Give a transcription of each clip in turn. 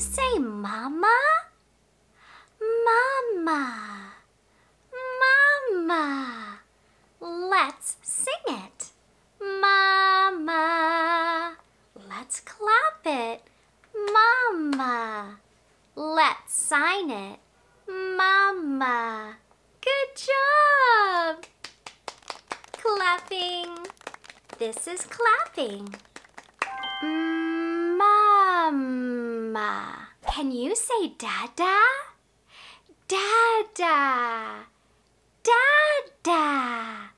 say mama? Mama, mama. Let's sing it. Mama. Let's clap it. Mama. Let's sign it. Mama. Good job! Clapping. This is clapping. Mama. Can you say dada? Dada. Dada.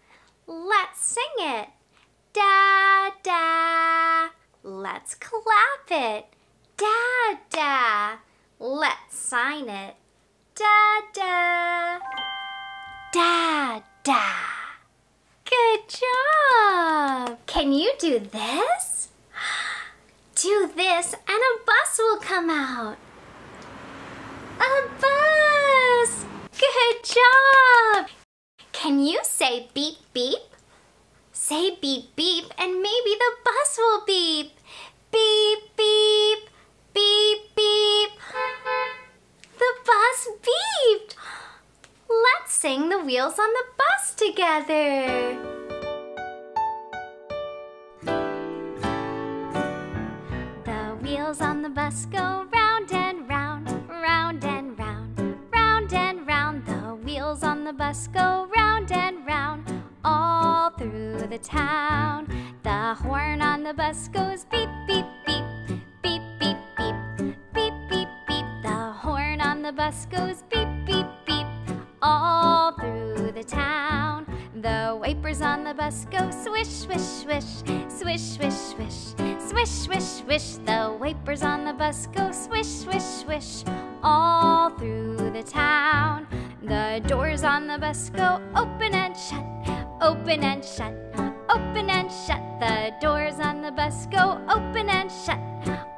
Let's sing it. Dada. Let's clap it. Dada. Let's sign it. Dada. Dada. Good job. Can you do this? Do this and a bus will come out. A bus. Good job. Can you say beep beep? Say beep beep and maybe the bus will beep. Beep beep. Beep beep. The bus beeped. Let's sing the wheels on the bus together. The wheels on the bus go round and round, round and round, round and round. The wheels on the bus go round and round, all through the town. The horn on the bus goes beep, beep, beep, beep, beep, beep, beep, beep, beep. The horn on the bus goes beep, beep, beep, all through the town. The wipers on the bus go swish, swish, swish, swish, swish, swish, swish, swish, swish. The wipers on the bus go swish, swish, swish, all through the town. The doors on the bus go open and shut, open and shut, open and shut. The doors on the bus go open and shut,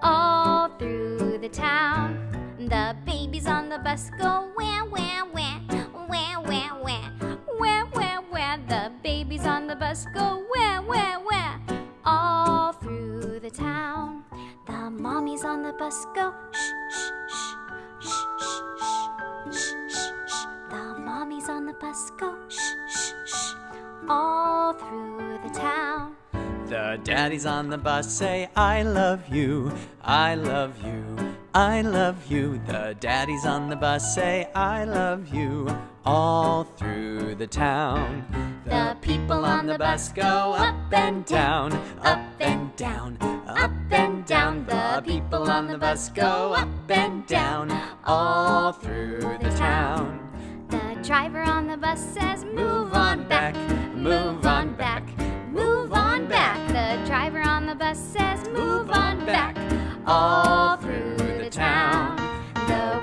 all through the town. The babies on the bus go wah, wah, wah, wah, wah, wah, wah, wah, wah. The babies on the bus go wah, wah, wah, all through the town. The mommies on the bus go shh, shh, shh, shh, shh, shh, shh. The mommies on the bus go shh, shh, shh, all through the town. The daddies on the bus say, I love you, I love you, I love you. The daddies on the bus say, I love you, all through the town. The people on the bus go up and down, up and down, up and down. The people on the bus go up and down, all through the town. The driver on the bus says, move on back, move on back, move on back. The driver on the bus says, move on back, all through the town. The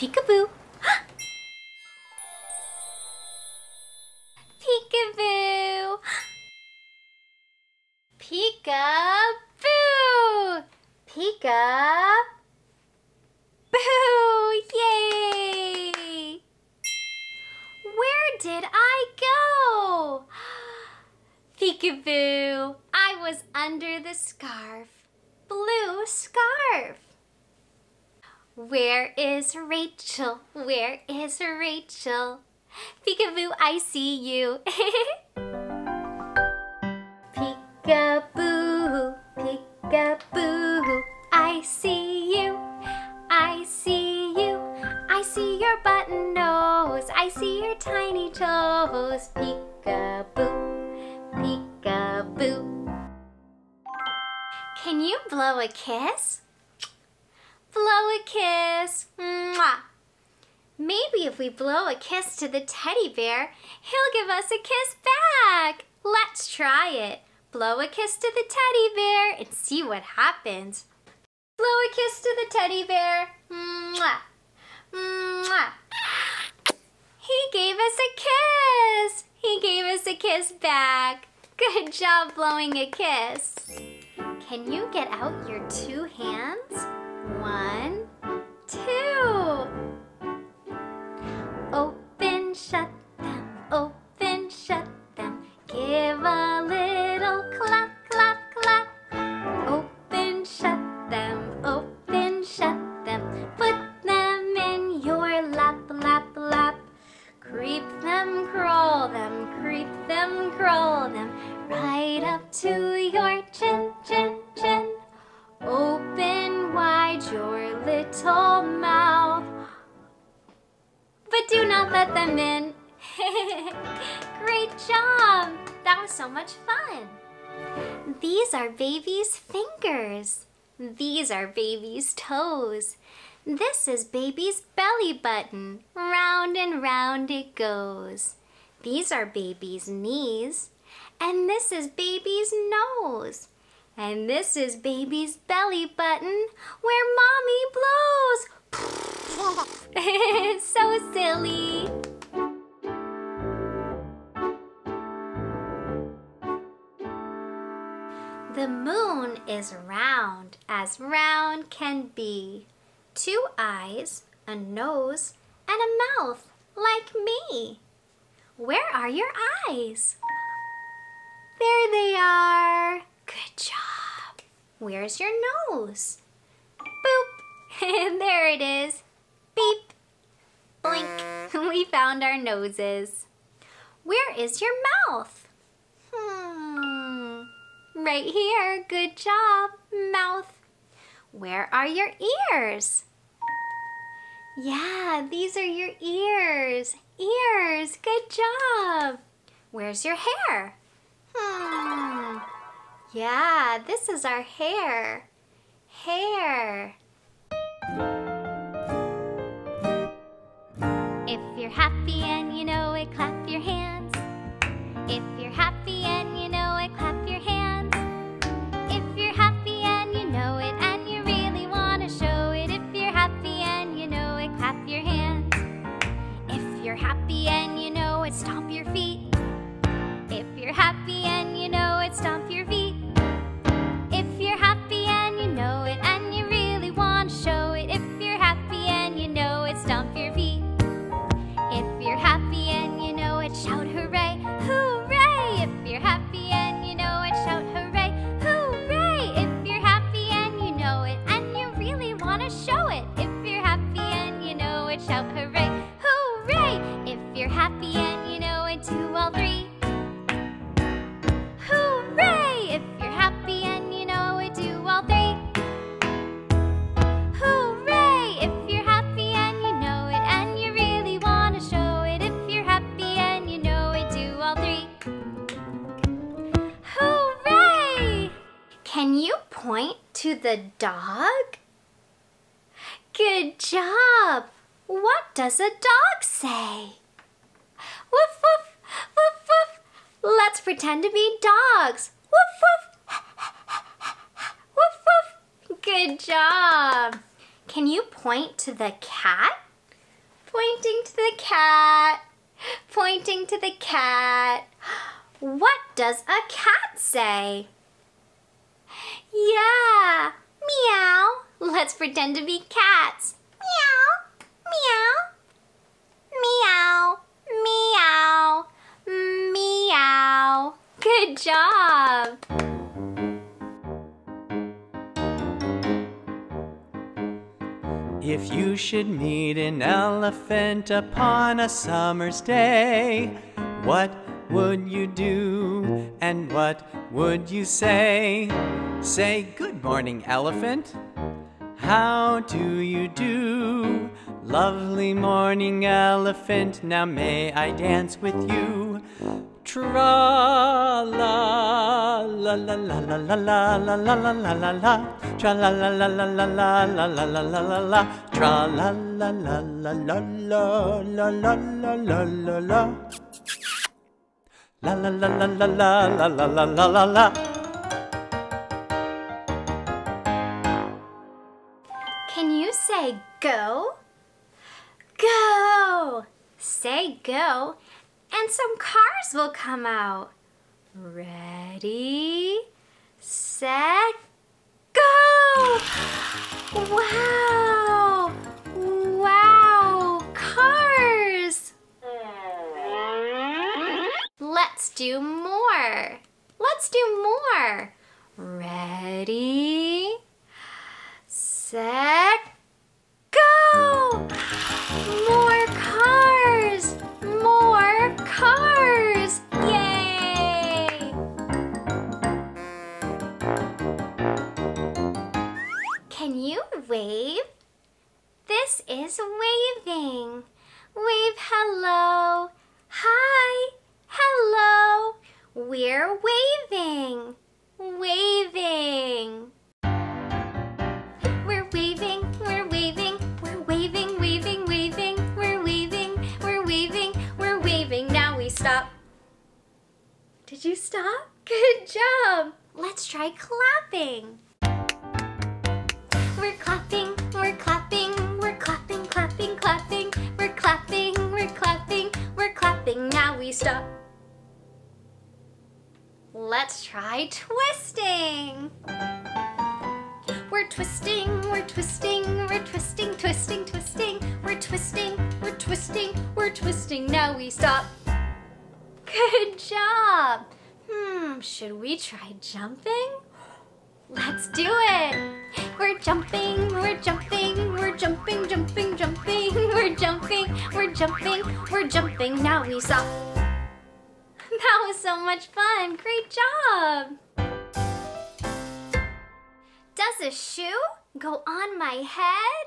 Peekaboo! Peekaboo! Peekaboo! Peekaboo! Yay! Where did I go? Peekaboo! I was under the scarf. Blue scarf. Where is Rachel? Where is Rachel? Peekaboo, I see you. Peekaboo, peekaboo, I see you, I see you. I see your button nose, I see your tiny toes. Peekaboo, peekaboo. Can you blow a kiss? Blow a kiss. Mwah. Maybe if we blow a kiss to the teddy bear, he'll give us a kiss back. Let's try it. Blow a kiss to the teddy bear and see what happens. Blow a kiss to the teddy bear. Mwah. Mwah. He gave us a kiss. He gave us a kiss back. Good job blowing a kiss. Can you get out your two hands? One, two. Open, shut them. Open, shut them. Give a little clap, clap, clap. Open, shut them. Open, shut them. Put them in your lap, lap, lap. Creep them, crawl them. Creep them, crawl them. Right up to your chin, chin, chin. Open wide your little mouth, but do not let them in. Great job! That was so much fun. These are baby's fingers. These are baby's toes. This is baby's belly button. Round and round it goes. These are baby's knees. And this is baby's nose. And this is baby's belly button where mommy blows. It's so silly. The moon is round, as round can be. Two eyes, a nose, and a mouth like me. Where are your eyes? There they are. Good job. Where's your nose? Boop. There it is. Beep. Blink. We found our noses. Where is your mouth? Right here. Good job, mouth. Where are your ears? Yeah, these are your ears. Ears. Good job. Where's your hair? Yeah, this is our hair. Hair. If you're happy and you know it, clap your hands. If you're happy and you know it, clap your hands. If you're happy and you know it, and you really want to show it. If you're happy and you know it, clap your hands. If you're happy and you know it, stomp your feet. If you're happy and you know it, stomp your feet. If you're happy and you know it, and you really want to show it. If you're happy and you know it, stomp your feet. If you're happy and you know it, shout hooray, hooray. If you're happy and you know it, shout hooray, hooray. If you're happy and you know it, and you really want to show it. If you're happy and you know it, shout hooray, hooray. If you're happy and you know it, do all three. Point to the dog? Good job! What does a dog say? Woof woof, woof woof. Let's pretend to be dogs. Woof woof, woof woof. Good job! Can you point to the cat? Pointing to the cat. Pointing to the cat. What does a cat say? Yeah, meow. Let's pretend to be cats. Meow, meow, meow, meow, meow. Good job. If you should meet an elephant upon a summer's day, what would you do and what would you say? Say, good morning, elephant. How do you do? Lovely morning, elephant. Now may I dance with you? Tra la la la la la la la la la la la la. Tra la la la la la la la la la la la la. Tra la la la la la la la la la la la. La la la la la la la la la la. Can you say go? Go! Say go, and some cars will come out. Ready, set, go! Wow! Wow! Cars! Let's do more. Let's do more. Ready, set, go! More cars! More cars! Yay! Can you wave? This is waving. Wave hello. Hi. Hello. We're waving. Waving. We're waving. We're waving. We're waving. Waving. Waving. We're waving. We're waving. We're waving. Now we stop. Did you stop? Good job. Let's try clapping. We're clapping. We're clapping. We're clapping. Clapping. Clapping. We're clapping. We're clapping. We're clapping. Now we stop. Let's try twisting. We're twisting, we're twisting, we're twisting, twisting, twisting. We're twisting, we're twisting, we're twisting. Now we stop. Good job. Should we try jumping? Let's do it. We're jumping, we're jumping, we're jumping, jumping, jumping. We're jumping, we're jumping, we're jumping. Now we stop. That was so much fun. Great job. Does a shoe go on my head?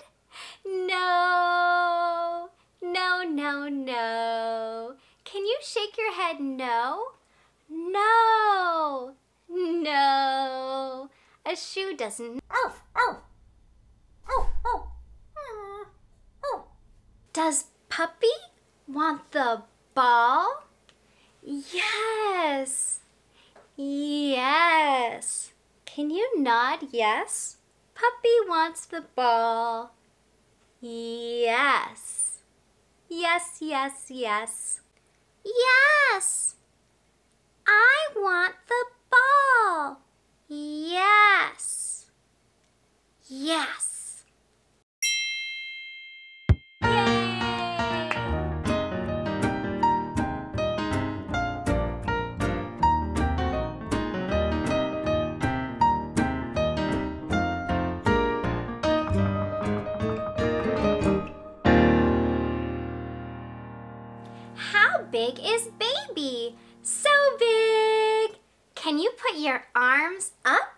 No. No, no, no. Can you shake your head no? No. No. A shoe doesn't. Oh, oh. Oh, oh. Oh. Does puppy want the ball? Yes. Yes. Can you nod yes? Puppy wants the ball. Yes. Yes, yes, yes. Yes. I want the ball. Yes. Yes. Big is baby, so big. Can you put your arms up?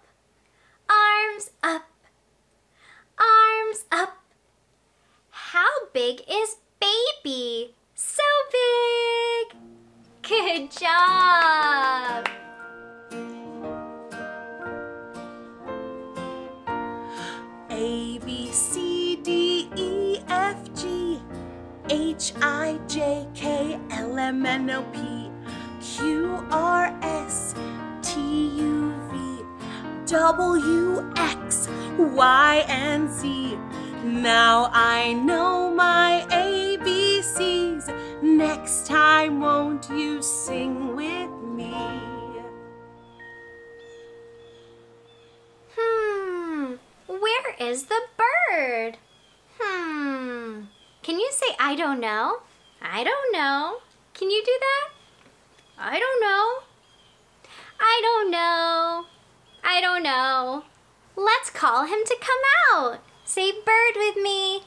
Arms up, arms up. How big is baby? So big. Good job. A, B, C, D, E, F, G, H, I, J, K, L, M, N, O, P, Q, R, S, T, U, V, W, X, Y, and Z. Now I know my ABCs. Next time, won't you sing with me? Where is the bird? Can you say, I don't know? I don't know. Can you do that? I don't know. I don't know. I don't know. Let's call him to come out. Say bird with me.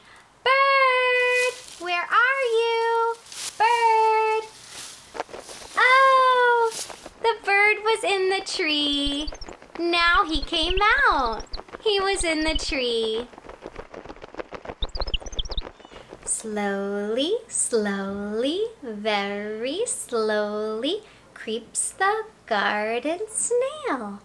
Bird, where are you? Bird. Oh, the bird was in the tree. Now he came out. He was in the tree. Slowly, slowly, very slowly creeps the garden snail.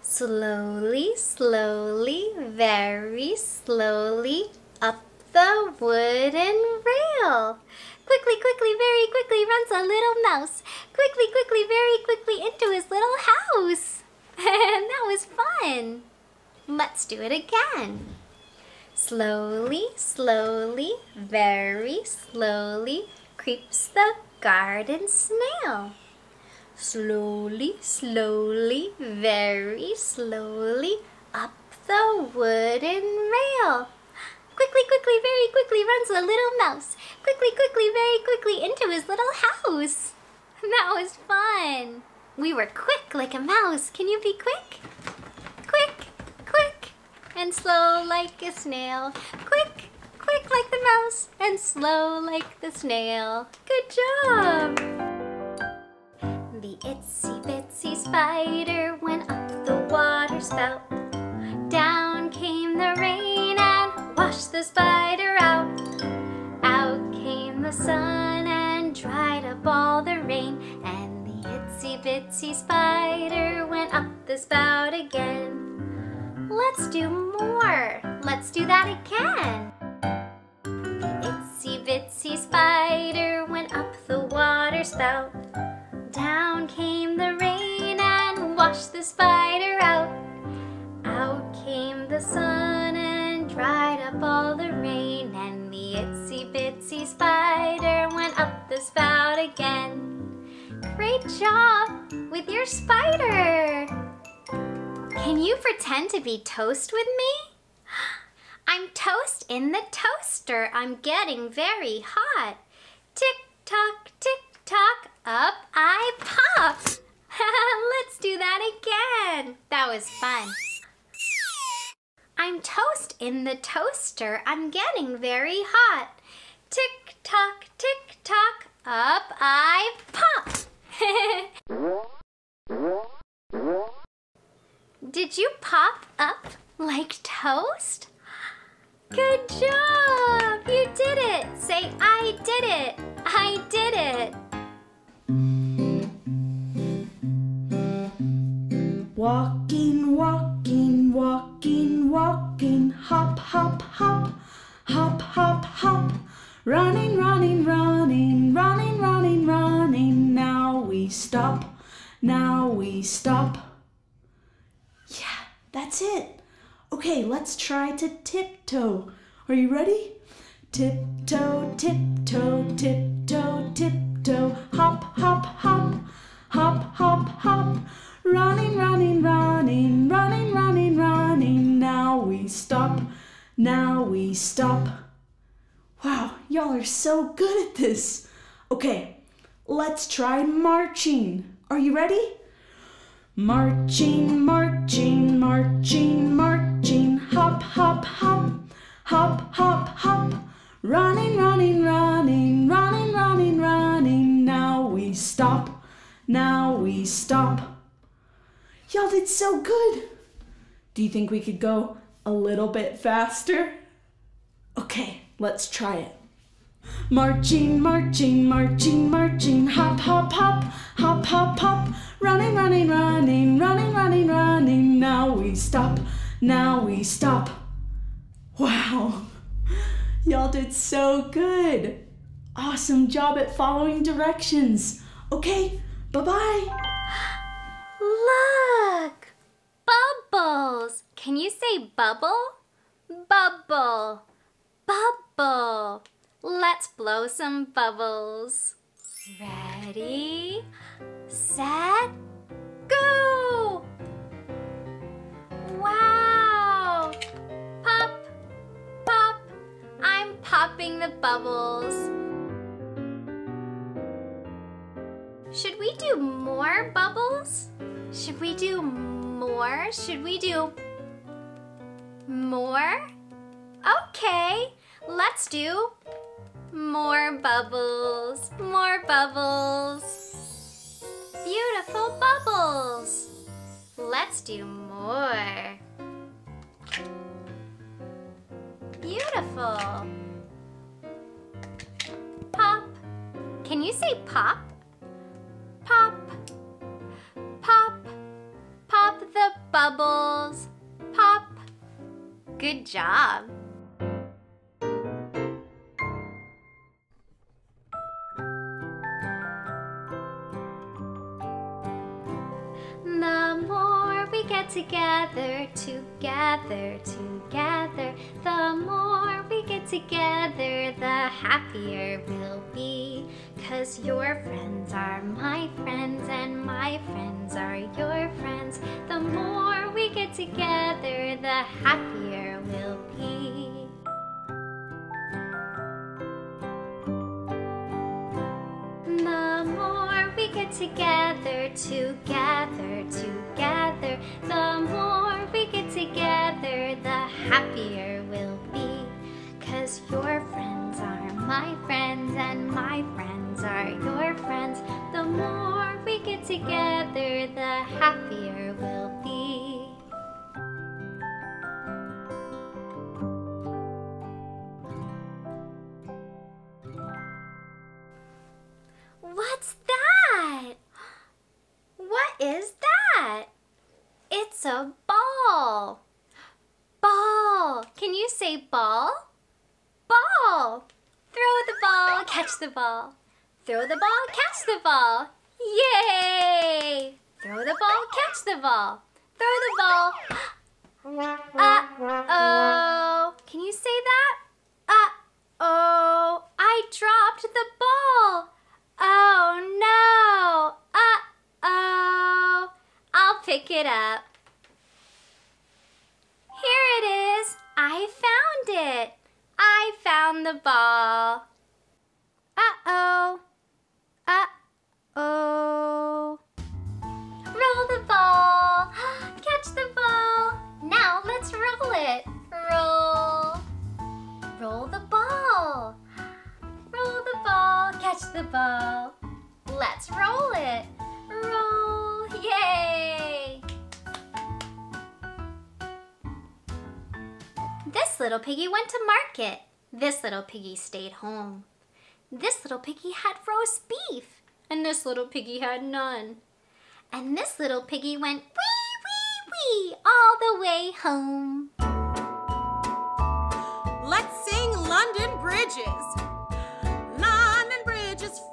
Slowly, slowly, very slowly up the wooden rail. Quickly, quickly, very quickly runs a little mouse. Quickly, quickly, very quickly into his little house. That was fun. Let's do it again. Slowly, slowly, very slowly creeps the garden snail. Slowly, slowly, very slowly up the wooden rail. Quickly, quickly, very quickly runs the little mouse. Quickly, quickly, very quickly into his little house. That was fun. We were quick like a mouse. Can you be quick? Quick, quick, and slow like a snail. Quick, quick like the mouse, and slow like the snail. Good job! The itsy bitsy spider went up the water spout. Down came the rain and washed the spider out. Out came the sun and dried up all the rain. And the itsy bitsy spider went up the spout again. Let's do more. Let's do that again. The itsy bitsy spider went up the water spout. Down came the rain and washed the spider out. Out came the sun and dried up all the rain. And the itsy bitsy spider went up the spout again. Great job with your spider! Can you pretend to be toast with me? I'm toast in the toaster. I'm getting very hot. Tick-tock, tick-tock, up I pop. Let's do that again. That was fun. I'm toast in the toaster. I'm getting very hot. Tick-tock, tick-tock, up I pop. Did you pop up like toast? Good job! You did it! Say, I did it! I did it! Walking, walking, walking, walking. Hop, hop, hop. Hop, hop, hop. Running, running, running. Running, running, running. Now we stop. Now we stop. Yeah, that's it. Okay, let's try to tiptoe. Are you ready? Tiptoe, tiptoe, tiptoe, tiptoe. Hop, hop, hop. Hop, hop, hop. Running, running, running. Running, running, running. Now we stop. Now we stop. Wow, y'all are so good at this. Okay, let's try marching. Are you ready? Marching, marching, marching, marching. Hop, hop, hop. Hop, hop, hop. Running, running, running. Running, running, running. Now we stop. Now we stop. Y'all did so good. Do you think we could go a little bit faster? Okay, let's try it. Marching, marching, marching, marching. Hop, hop, hop. Hop, hop, hop. Running, running, running. Running, running, running. Now we stop. Now we stop. Wow. Y'all did so good. Awesome job at following directions. Okay, bye-bye. Look. Bubbles. Can you say bubble? Bubble. Bubble. Let's blow some bubbles. Ready, set, go! Wow! Pop, pop, I'm popping the bubbles. Should we do more bubbles? Should we do more? Should we do more? Okay, let's do more bubbles, more bubbles. Beautiful bubbles. Let's do more. Beautiful. Pop. Can you say pop? Pop. Pop. Pop the bubbles. Pop. Good job. together, together, together. The more we get together, the happier we'll be. 'Cause your friends are my friends and my friends are your friends. The more we get together, the happier we'll be. The more we get together, together, together, the more we get together, the happier we'll be. 'Cause your friends are my friends and my friends are your friends. The more we get together, the happier we'll be. What's that? What is that? It's a ball. Ball. Can you say ball? Ball. Throw the ball, catch the ball. Throw the ball, catch the ball. Yay! Throw the ball, catch the ball. Throw the ball. Uh-oh. Can you say that? Uh-oh. I dropped the ball. Oh no! Uh-oh! I'll pick it up. Here it is! I found it! I found the ball. Uh-oh! Uh-oh! Roll the ball! Catch the ball! Now let's roll it! Roll! Roll the ball! Roll the ball, catch the ball. Let's roll it. Roll, yay! This little piggy went to market. This little piggy stayed home. This little piggy had roast beef, and this little piggy had none. And this little piggy went wee, wee, wee all the way home. Let's sing London Bridges.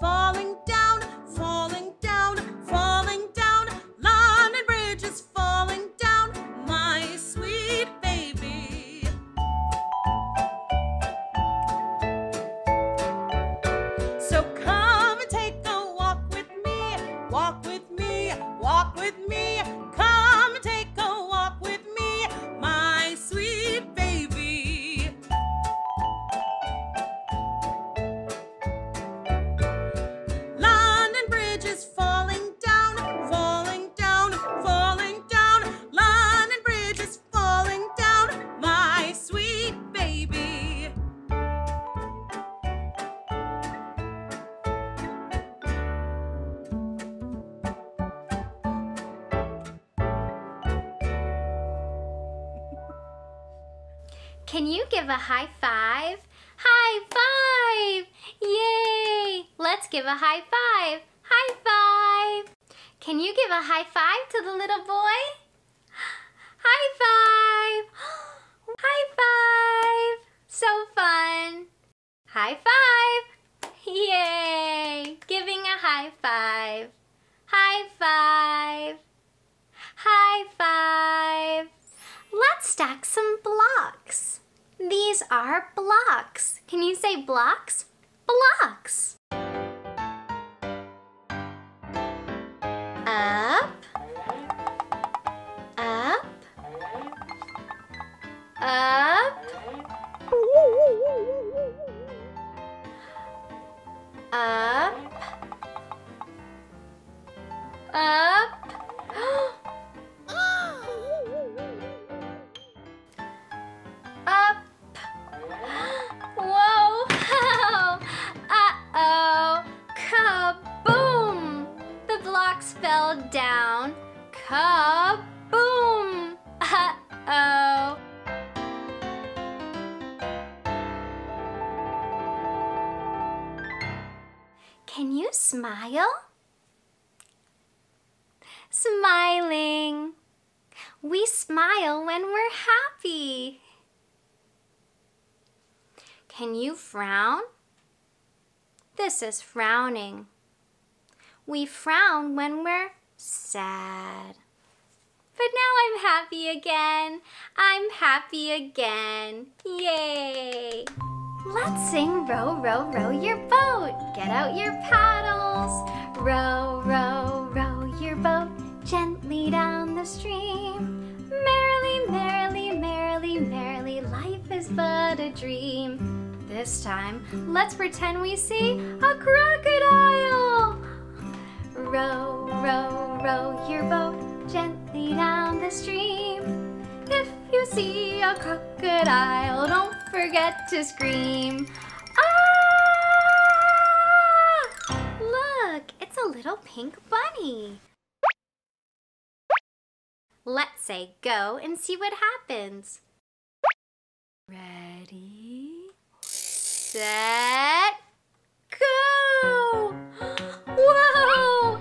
Falling down, falling down, falling down. London Bridge is falling down, my sweet baby. So come and take a walk with me, walk with me, walk with me. Come and take a walk with me, my sweet baby. Can you give a high five? High five! Yay! Let's give a high five! High five! Can you give a high five to the little boy? High five! High five! So fun! High five! Yay! Giving a high five! High five! High five! Let's stack some blocks. These are blocks. Can you say blocks? Blocks. Up. Up. Up. Up. Up. Down, kaboom! Uh-oh! Can you smile? Smiling. We smile when we're happy. Can you frown? This is frowning. We frown when we're sad. But now I'm happy again. I'm happy again. Yay! Let's sing Row, Row, Row Your Boat. Get out your paddles. Row, row, row your boat gently down the stream. Merrily, merrily, merrily, merrily, life is but a dream. This time, let's pretend we see a crocodile. Row, row, row your boat gently down the stream. If you see a crocodile, don't forget to scream. Ah! Look, it's a little pink bunny. Let's say go and see what happens. Ready, set, go! Whoa!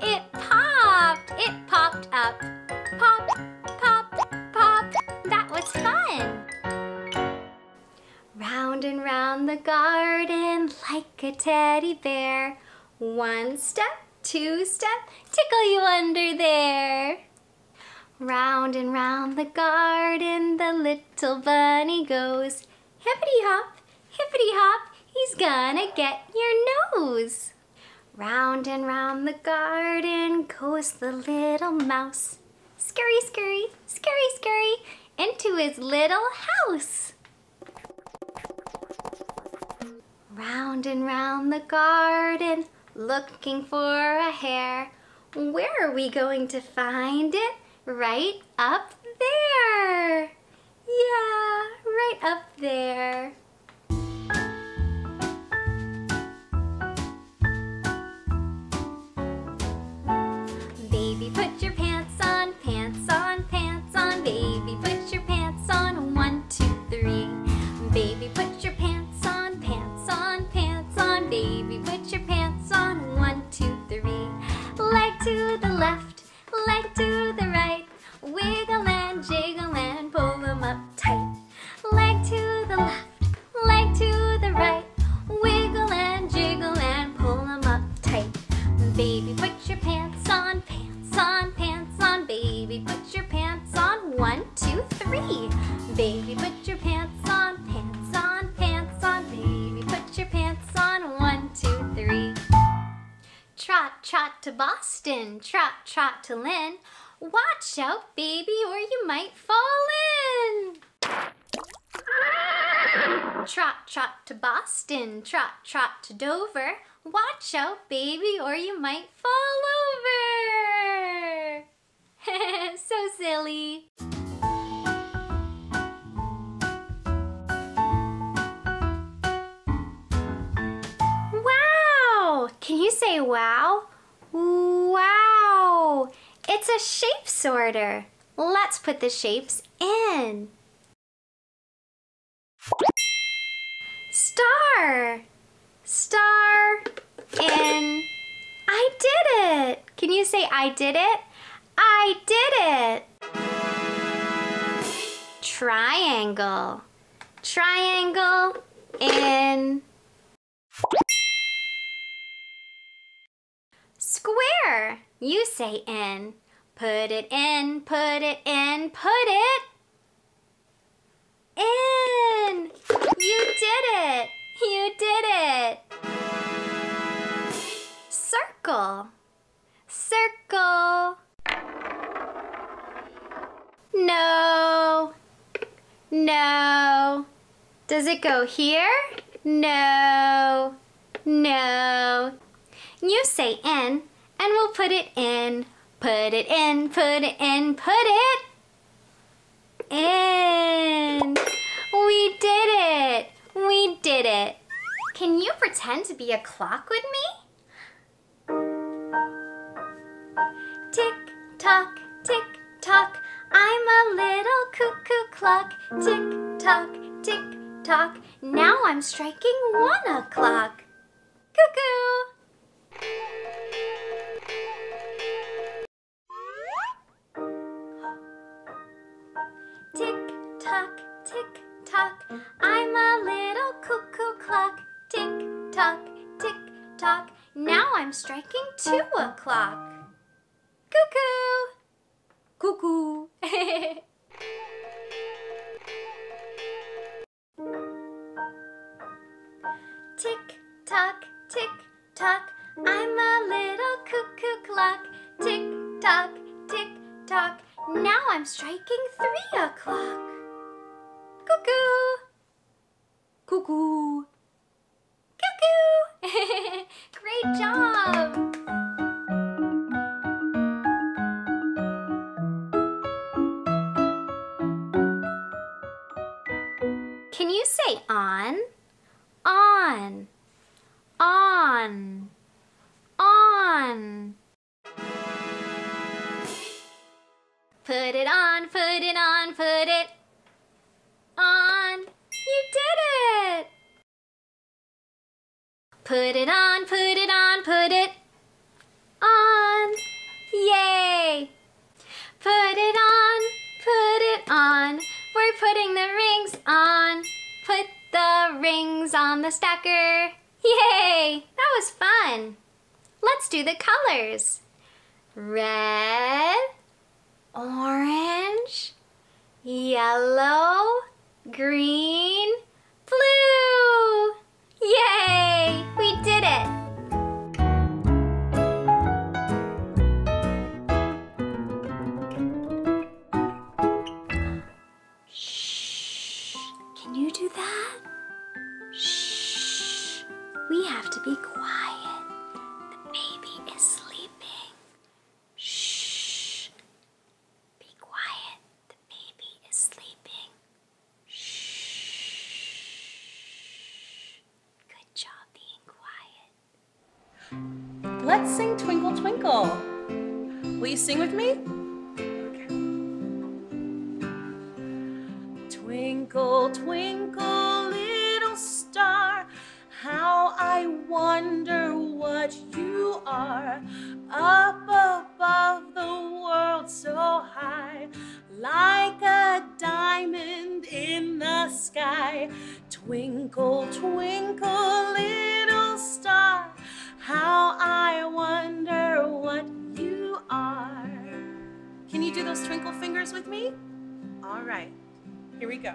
It popped! It popped up. Pop, pop, pop. That was fun! Round and round the garden like a teddy bear. One step, two step, tickle you under there. Round and round the garden the little bunny goes. Hippity-hop, hippity-hop, he's gonna get your nose. Round and round the garden goes the little mouse. Scurry, scurry, scurry, scurry, into his little house. Round and round the garden, looking for a hare. Where are we going to find it? Right up there. Yeah, right up there. Baby, put your pants on, pants on, pants on. Baby, put your pants on. 1, 2, 3. Baby, put your pants on, pants on, pants on. Baby, put your pants on. 1, 2, 3. Leg to the left, leg to the right. Wiggle and jiggle and pull them up tight. Leg to the left, leg to the right. Wiggle and jiggle and pull them up tight. Baby, put your pants on, pants on, pants on. Baby, put your pants on. 1, 2, 3. Baby, put your pants on, pants on, pants on. Baby, put your pants on. 1, 2, 3. Trot, trot to Boston, trot, trot to Lynn. Watch out, baby, or you might fall in. Trot, trot to Boston, trot, trot to Dover. Watch out, baby, or you might fall over. So silly. Can you say wow? Wow! It's a shape sorter. Let's put the shapes in. Star. Star. In. I did it! Can you say I did it? I did it! Triangle. Triangle. In. Square. You say in. Put it in, put it in, put it in. You did it. You did it. Circle. Circle. No. No. Does it go here? No. No. You say in, and we'll put it in, put it in, put it in, put it in. We did it. We did it. Can you pretend to be a clock with me? Tick tock, tick tock. I'm a little cuckoo clock. Tick tock, tick tock. Now I'm striking 1 o'clock. Cuckoo. Tick tock, tick tock. I'm a little cuckoo clock. Tick tock, tick tock. Now I'm time striking 2 o'clock. Cuckoo! Cuckoo! Tick tock, tick tock, I'm a little cuckoo clock. Tick tock, tick tock, now I'm striking 3 o'clock. Cuckoo! Cuckoo! Cuckoo! Great job! Can you say on? On, on, on. Put it on, put it on, put it on. You did it! Put it on, put it on, put it on. Yay! Put it on, put it on. We're putting the rings on. Put the rings on the stacker. Yay! That was fun. Let's do the colors. Red, orange, yellow, green, blue. Yay! We did it. Shh. Can you do that? Shh. We have to be quiet. The baby is sleeping. Shh. Be quiet. The baby is sleeping. Shh. Good job being quiet. Let's sing Twinkle Twinkle. Will you sing with me? Twinkle, twinkle, little star, how I wonder what you are. Up above the world so high, like a diamond in the sky. Twinkle, twinkle, little star, how I wonder what you are. Can you do those twinkle fingers with me? All right. Here we go.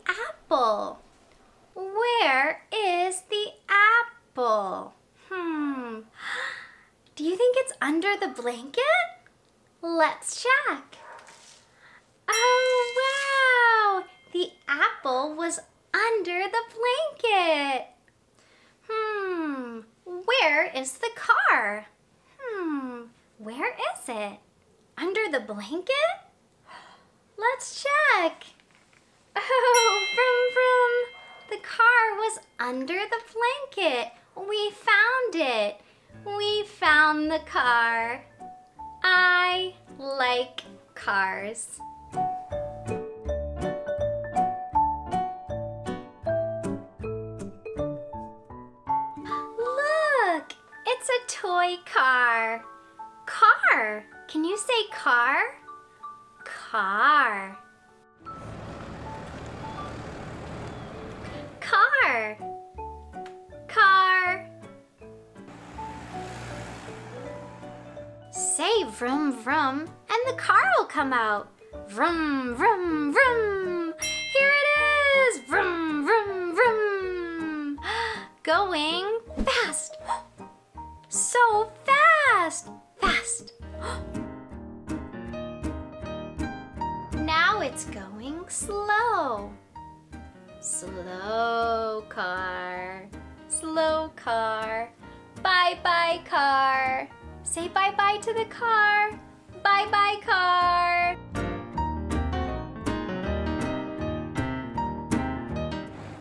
apple? Where is the apple? Do you think it's under the blanket? Let's check. Oh, wow! The apple was under the blanket. Where is the car? Where is it? Under the blanket? Let's check. Oh, vroom, vroom. The car was under the blanket. We found it. We found the car. I like cars. Look, it's a toy car. Car. Can you say car? Car. Car. Car. Say vroom vroom and the car will come out. Vroom vroom vroom. Here it is. Vroom vroom vroom. Going fast. So fast. Fast. Now it's going slow. Slow car, slow car, bye-bye car. Say bye-bye to the car, bye-bye car.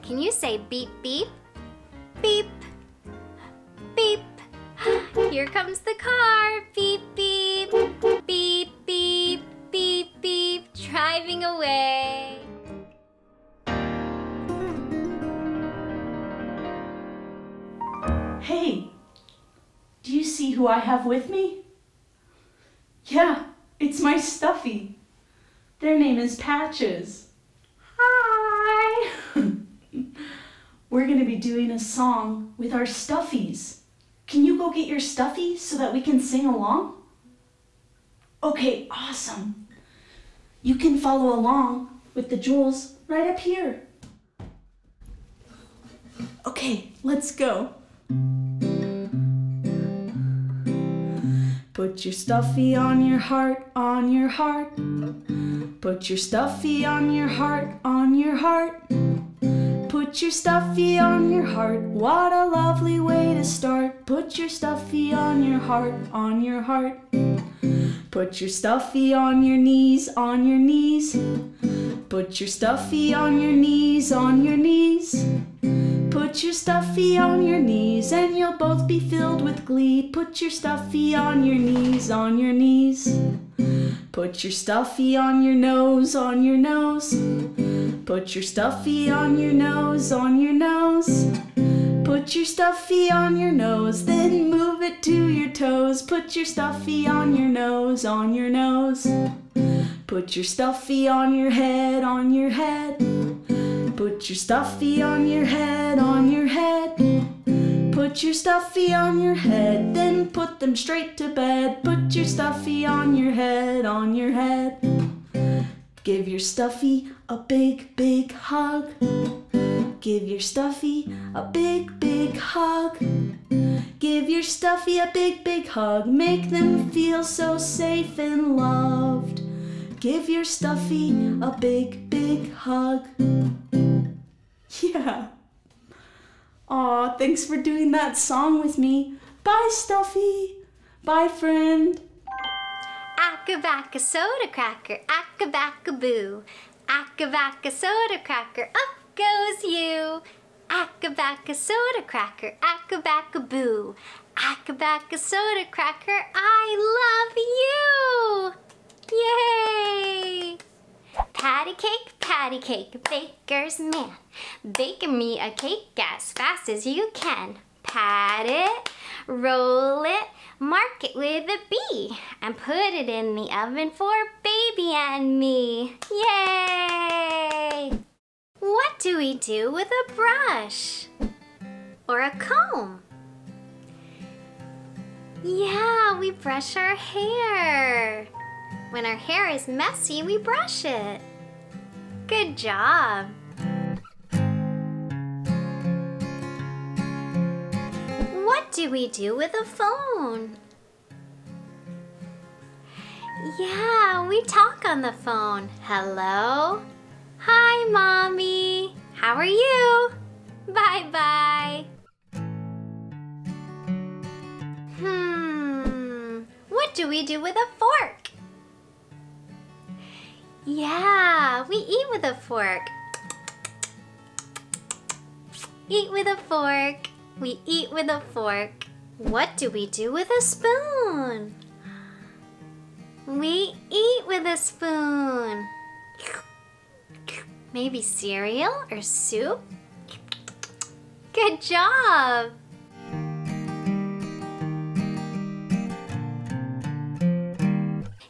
Can you say beep, beep? Beep, Here comes the car. Beep, beep. Beep, beep. Beep, beep. Driving away. Hey, do you see who I have with me? Yeah, it's my stuffy. Their name is Patches. Hi! We're going to be doing a song with our stuffies. Can you go get your stuffy so that we can sing along? Okay, awesome. You can follow along with the jewels right up here. Okay, let's go. Put your stuffy on your heart, on your heart. Put your stuffy on your heart, on your heart. Put your stuffy on your heart. What a lovely way to start. Put your stuffy on your heart, on your heart. Put your stuffy on your knees, on your knees. Put your stuffy on your knees, on your knees. Put your stuffy on your knees and you'll both be filled with glee. Put your stuffy on your knees, on your knees. Put your stuffy on your nose, on your nose. Put your stuffy on your nose, on your nose. Put your stuffy on your nose, then move it to your toes. Put your stuffy on your nose, on your nose. Put your stuffy on your head, on your head. Put your stuffy on your head, on your head. Put your stuffy on your head, then put them straight to bed. Put your stuffy on your head, on your head. Give your stuffy a big, big hug. Give your stuffy a big, big hug. Give your stuffy a big, big hug. Make them feel so safe and loved. Give your stuffy a big, big hug. Yeah. Aw, thanks for doing that song with me. Bye, Stuffy. Bye, friend. Acabacca soda cracker, acabacca boo. Acabacca soda cracker, up goes you. Acabacca soda cracker, acabacca boo. Acabacca soda cracker, I love you. Yay! Patty cake, baker's man. Bake me a cake as fast as you can. Pat it, roll it, mark it with a B, and put it in the oven for baby and me. Yay! What do we do with a brush? Or a comb? Yeah, we brush our hair. When our hair is messy, we brush it. Good job! What do we do with a phone? Yeah, we talk on the phone. Hello? Hi, Mommy. How are you? Bye-bye. What do we do with a fork? Yeah, we eat with a fork. Eat with a fork. We eat with a fork. What do we do with a spoon? We eat with a spoon. Maybe cereal or soup? Good job!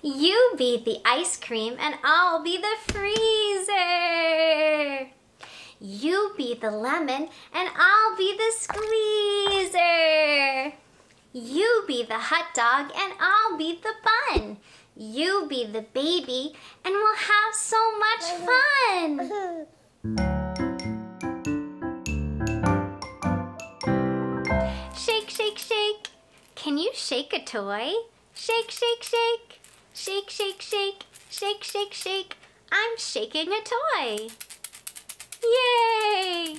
You be the ice cream and I'll be the freezer. You be the lemon and I'll be the squeezer. You be the hot dog and I'll be the bun. You be the baby and we'll have so much fun. Shake, shake, shake. Can you shake a toy? Shake, shake, shake. Shake, shake, shake, shake, shake, shake. I'm shaking a toy. Yay!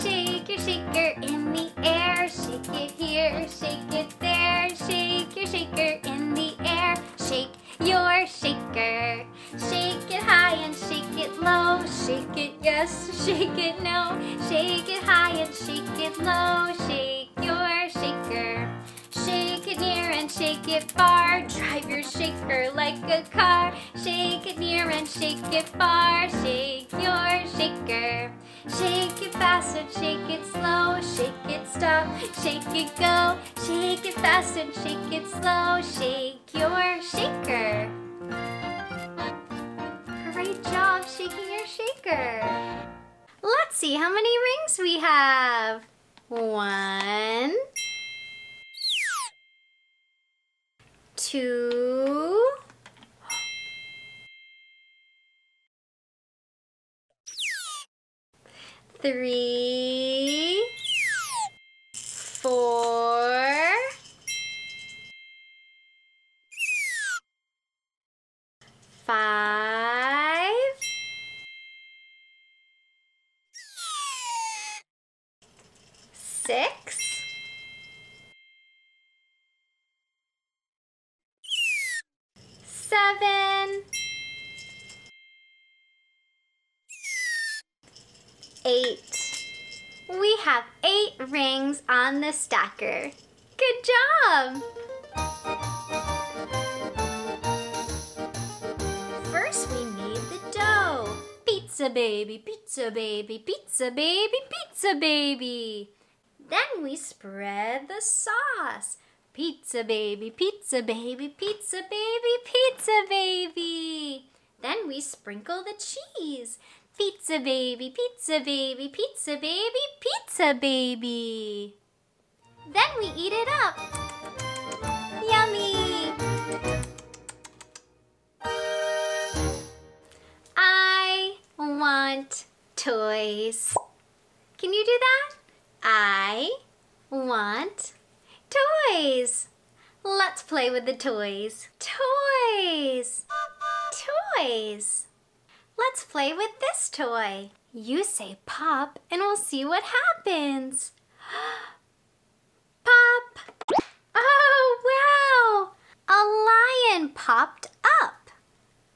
Shake your shaker in the air. Shake it here, shake it there. Shake your shaker in the air. Shake your shaker. Shake it high and shake it low. Shake it yes, shake it no, shake it high and shake it low, shake your shaker, shake it near and shake it far, drive your shaker like a car, shake it near and shake it far, shake your shaker, shake it fast and shake it slow, shake it stop, shake it go, shake it fast and shake it slow, shake your shaker. Great job shaking your shaker. Let's see how many rings we have. 2, 3, 4, 5, 6, 7, 8. We have 8 rings on the stacker. Good job! First we made the dough. Pizza baby, pizza baby, pizza baby, pizza baby. Then we spread the sauce. Pizza baby, pizza baby, pizza baby, pizza baby. Then we sprinkle the cheese. Pizza baby, pizza baby, pizza baby, pizza baby. Then we eat it up. Yummy! I want toys. Can you do that? I want toys. Let's play with the toys. Toys. Toys. Let's play with this toy. You say pop and we'll see what happens. Pop. Oh, wow. A lion popped up.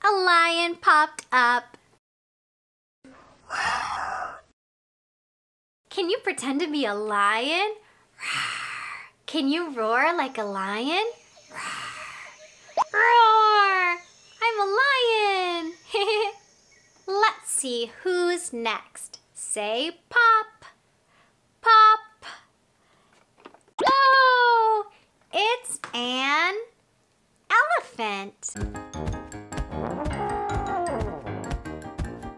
A lion popped up. Can you pretend to be a lion? Can you roar like a lion? Roar! I'm a lion! Let's see who's next. Say pop. Pop. Oh! It's an elephant.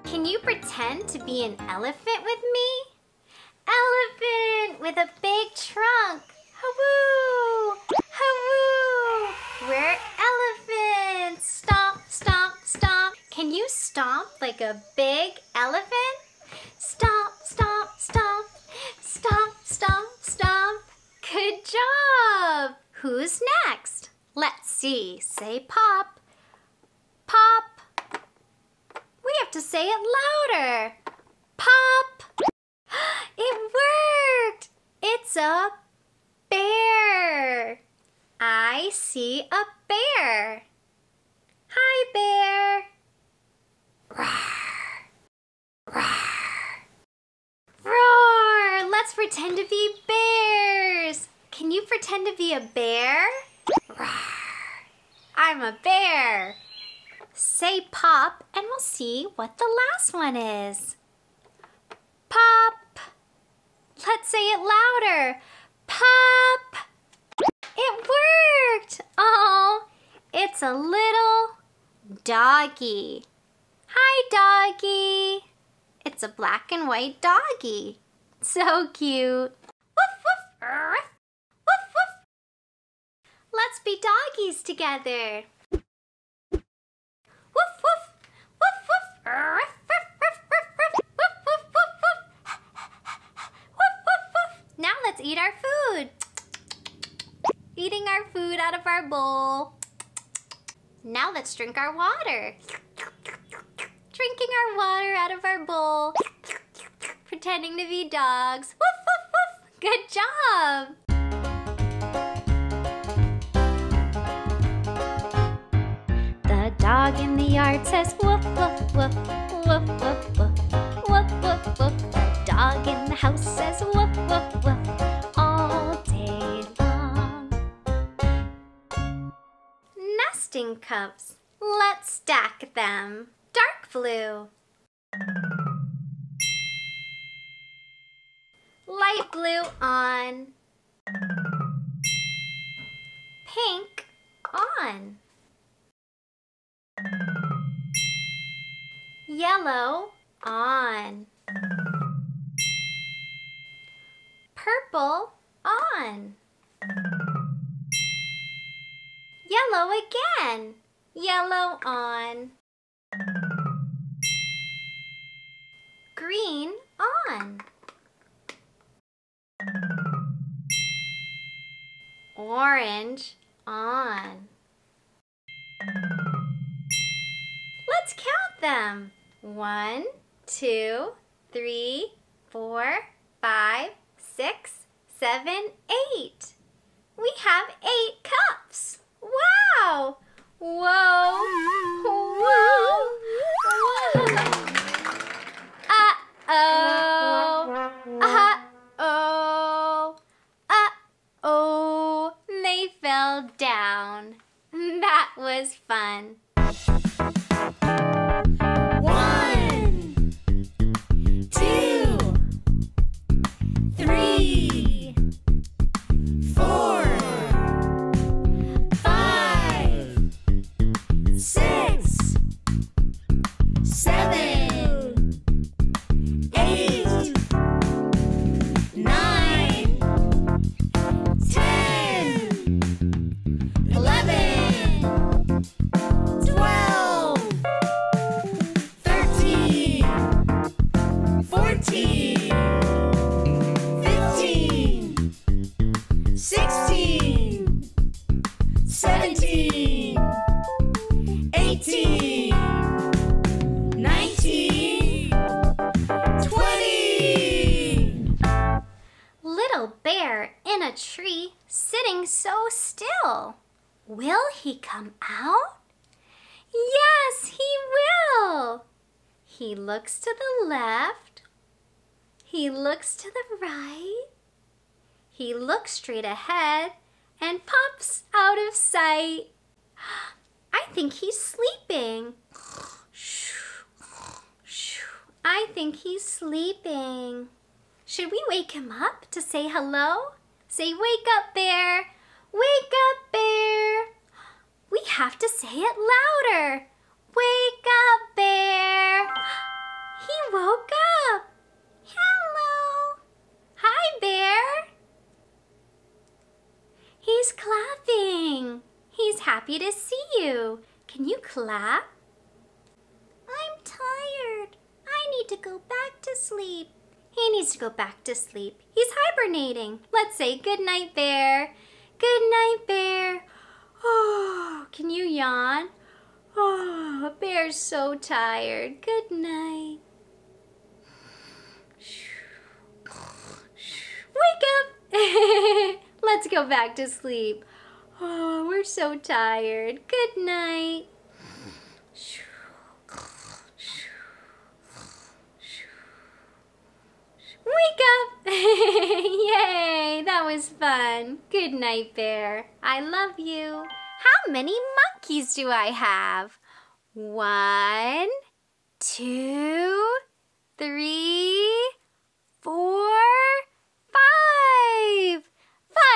Can you pretend to be an elephant with me? Elephant with a big trunk. Hoo-woo! Hoo-woo! We're elephants! Stomp, stomp, stomp. Can you stomp like a big elephant? Stomp, stomp, stomp. Stomp, stomp, stomp. Good job! Who's next? Let's see. Say pop. Pop. We have to say it louder. Pop. It worked! It's a bear. I see a bear. Hi, bear. Roar. Roar. Roar! Let's pretend to be bears. Can you pretend to be a bear? Roar. I'm a bear. Say pop and we'll see what the last one is. Pop. Let's say it louder. Pop. It worked. Oh, it's a little doggy. Hi, doggy. It's a black and white doggy. So cute. Woof, woof. Woof, woof. Let's be doggies together. Woof, woof. Woof, woof. Now let's eat our food. Eating our food out of our bowl. Now let's drink our water. Drinking our water out of our bowl. Pretending to be dogs. Woof, woof, woof. Good job. The dog in the yard says woof, woof, woof, woof, woof, woof, woof. the house says woof, woof, woof all day long. Nesting cups. Let's stack them. Dark blue. Light blue on. Pink on. Yellow on. Purple on. Yellow again. Yellow on. Green on. Orange on. Let's count them. 1, 2, 3, 4, 5, 6, 7, 8. We have 8 cups. Wow! Whoa! Whoa! Whoa! Uh-oh! Uh-oh! Uh-oh! They fell down. That was fun. 19, 20. Little Bear in a tree, sitting so still. Will he come out? Yes, he will. He looks to the left. He looks to the right. He looks straight ahead and pops out of sight. I think he's sleeping. I think he's sleeping. Should we wake him up to say hello? Say, wake up, bear. Wake up, bear. We have to say it louder. Wake up, bear. He woke up. Hello. Hi, bear. He's clapping. He's happy to see you. Can you clap? I'm tired. I need to go back to sleep. He needs to go back to sleep. He's hibernating. Let's say good night, bear. Good night, bear. Oh, can you yawn? Oh, bear's so tired. Good night. Wake up. Let's go back to sleep. Oh, we're so tired. Good night. Wake up! Yay! That was fun. Good night, bear. I love you. How many monkeys do I have? 1, 2, 3, 4, 5.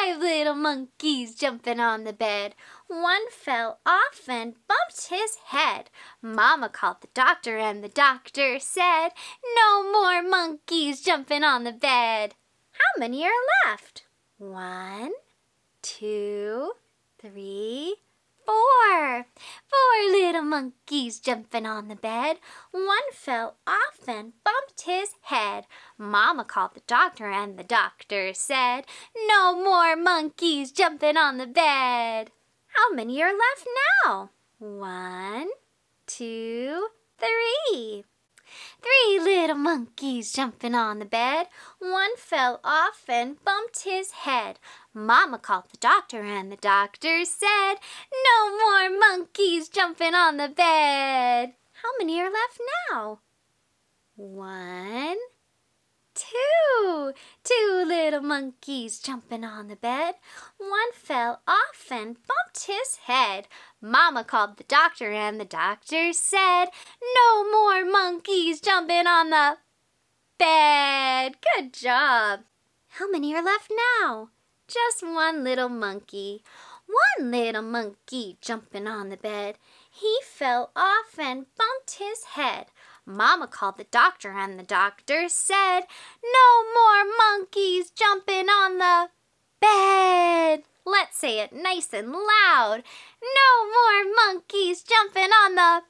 5 little monkeys jumping on the bed. One fell off and bumped his head. Mama called the doctor and the doctor said, no more monkeys jumping on the bed. How many are left? 1, 2, 3, 4. 4 little monkeys jumping on the bed. One fell off and bumped his head. Mama called the doctor and the doctor said, no more monkeys jumping on the bed. How many are left now? 1, 2, 3. 3 little monkeys jumping on the bed. One fell off and bumped his head. Mama called the doctor and the doctor said, no more monkeys jumping on the bed. How many are left now? 1, too. Two little monkeys jumping on the bed. One fell off and bumped his head. Mama called the doctor and the doctor said, "No more monkeys jumping on the bed." Good job. How many are left now? Just one little monkey. One little monkey jumping on the bed. He fell off and bumped his head. Mama called the doctor and the doctor said, "No more monkeys jumping on the bed." Let's say it nice and loud. No more monkeys jumping on the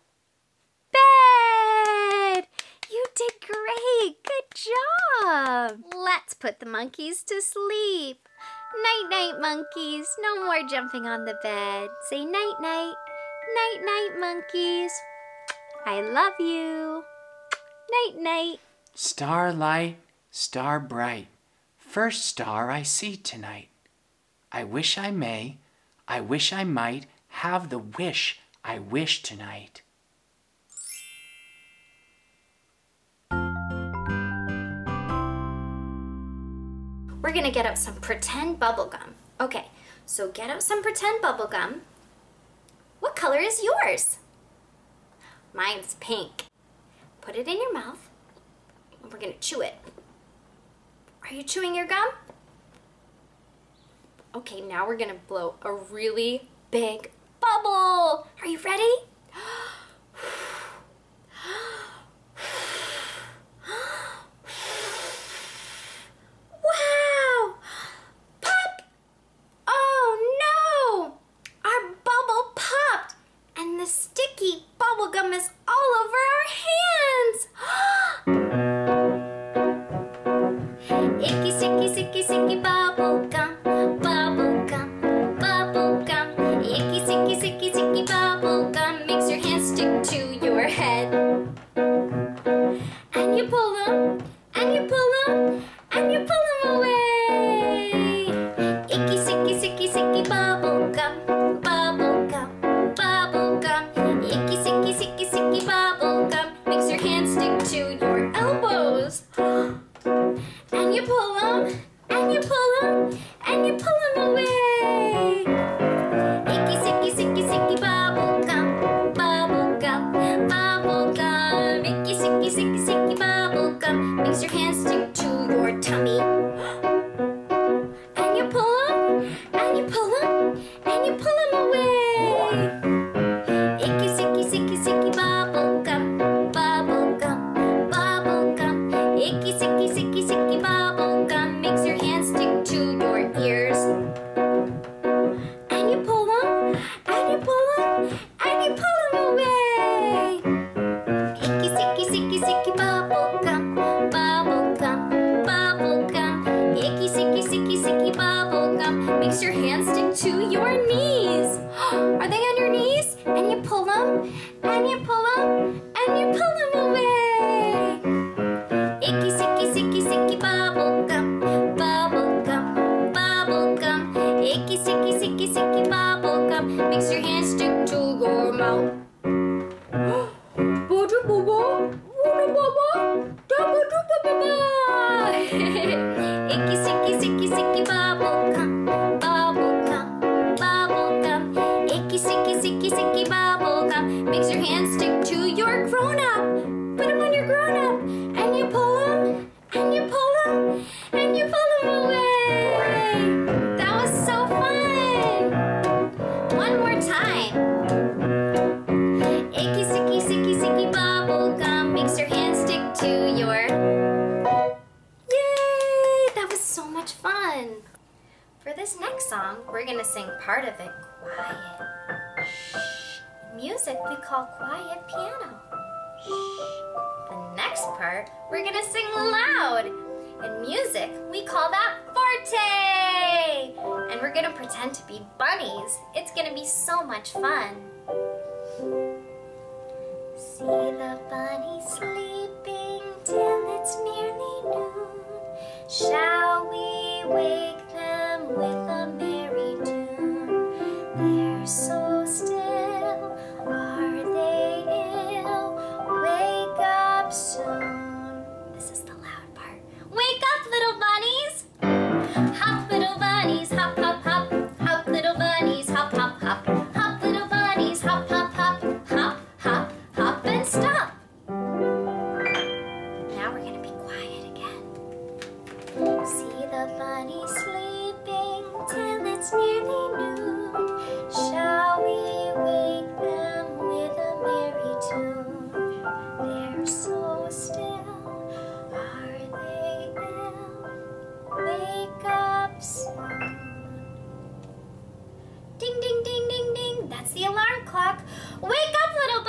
bed. You did great. Good job. Let's put the monkeys to sleep. Night-night, monkeys. No more jumping on the bed. Say night-night. Night-night, monkeys. I love you. Night-night. Starlight, star bright, first star I see tonight. I wish I may, I wish I might, have the wish I wish tonight. We're gonna get out some pretend bubble gum. Okay, so get out some pretend bubble gum. What color is yours? Mine's pink. Put it in your mouth, and we're gonna chew it. Are you chewing your gum? Okay, now we're gonna blow a really big bubble. Are you ready? Wake The bunny's sleeping till it's nearly noon. Shall we wake them with a merry tune? They're so still, are they ill? Wake up soon. Ding, ding, ding, ding, ding. That's the alarm clock. Wake up, little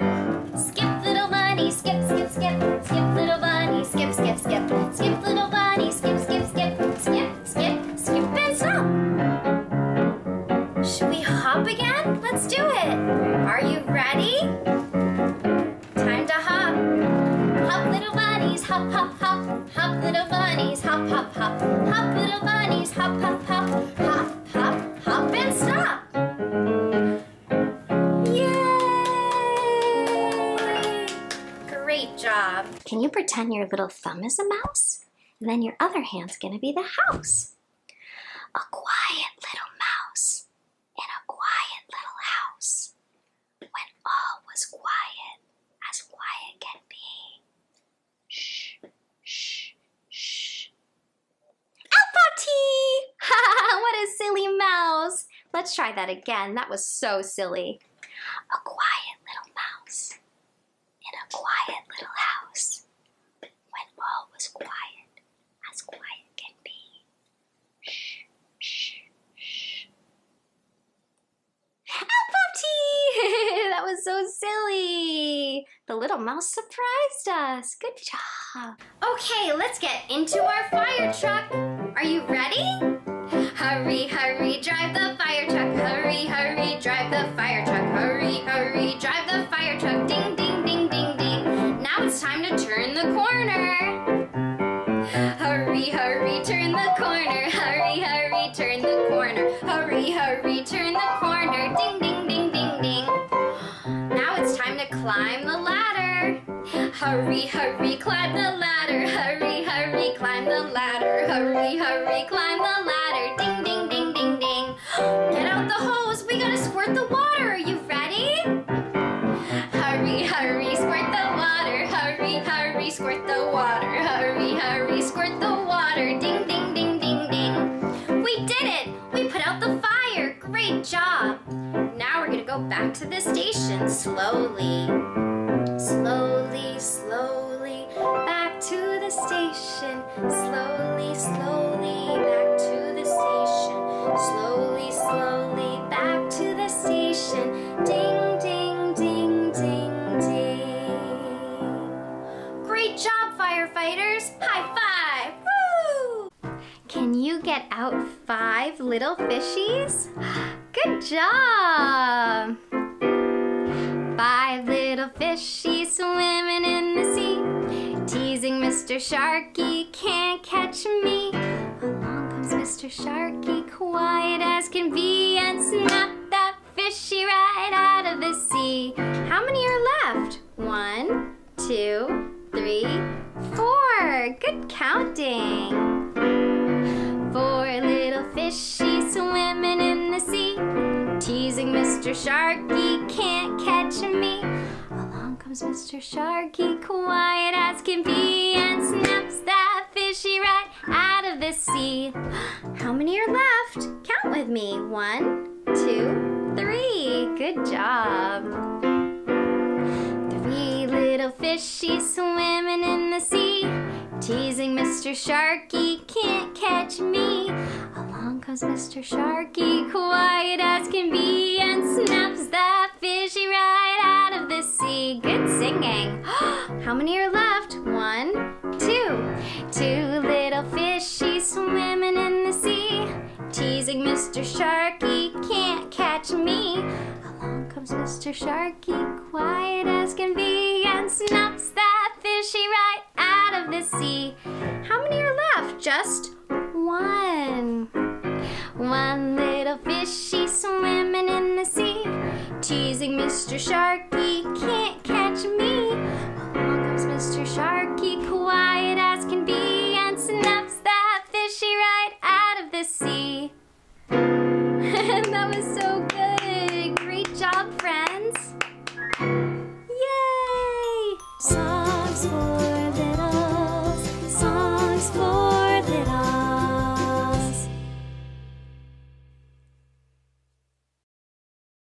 bunnies! Skip, little bunny, skip, skip, skip. Skip, little bunny, skip, skip, skip. Skip, little bunny, skip, skip. Should we hop again? Let's do it! Are you ready? Time to hop! Hop little bunnies, hop hop hop! Hop little bunnies, hop hop hop! Hop little bunnies, hop hop hop! Hop hop hop and stop! Yay! Great job! Can you pretend your little thumb is a mouse? And then your other hand's gonna be the house. A quiet little mouse. In a quiet little house, when all was quiet, as quiet can be. Shh, shh, shh. Alpoti! Ha! What a silly mouse! Let's try that again. That was so silly. A quiet little mouse in a quiet little house, when all was quiet, as quiet can be. Shh, shh. That was so silly. The little mouse surprised us. Good job. Okay, let's get into our fire truck. Are you ready? Hurry, hurry, drive the fire truck. Hurry, hurry, drive the fire truck. Hurry, hurry, drive the fire truck. Ding, ding, ding, ding, ding. Now it's time to turn the corner. Hurry, hurry, turn the corner. Hurry, hurry, turn the corner. Hurry, hurry, turn the corner. Ding, ding, ding, ding, ding. Now it's time to climb the ladder. Hurry, hurry, climb the ladder. Hurry, hurry, climb the ladder. Hurry, hurry, climb the ladder. Ding, ding, ding, ding, ding. Get out the hose. We gotta squirt the water. Are you ready? Hurry, hurry, squirt the water. Hurry, hurry, squirt the water. Hurry, hurry, squirt the water. Ding, ding, ding, ding, ding. We did it! We put out the fire! Great job! Now we're gonna go back to the station slowly. Slowly, slowly, back to the station. Slowly, slowly, back to the station. Slowly, slowly, back to the station. Ding, ding, ding, ding, ding. Great job, firefighters! High five! Woo! Can you get out 5 little fishies? Good job! 5 little fishies swimming in the sea, teasing Mr. Sharky, can't catch me. Along comes Mr. Sharky, quiet as can be, and snapped that fishy right out of the sea. How many are left? 1, 2, 3, 4. Good counting. 4 little fishies swimming in the sea, teasing Mr. Sharky, can't catch me. Along comes Mr. Sharky, quiet as can be, and snaps that fishy right out of the sea. How many are left? Count with me. 1, 2, 3. Good job. 3 little fishies swimming in the sea, teasing Mr. Sharky, can't catch me. Along comes Mr. Sharky, quiet as can be, and snaps that fishy right out of the sea. Good singing. How many are left? 1, 2. 2 little fishies swimming in the sea, teasing Mr. Sharky, can't catch me. Along comes Mr. Sharky, quiet as can be, and snaps that fishy right out of the sea. How many are left? Just 1. 1 little fishy swimming in the sea, teasing Mr. Sharky, can't catch me. Along comes Mr. Sharky, quiet as can be, and snaps that fishy right out of the sea. That was so good! Great job, friends! Yay! Songs for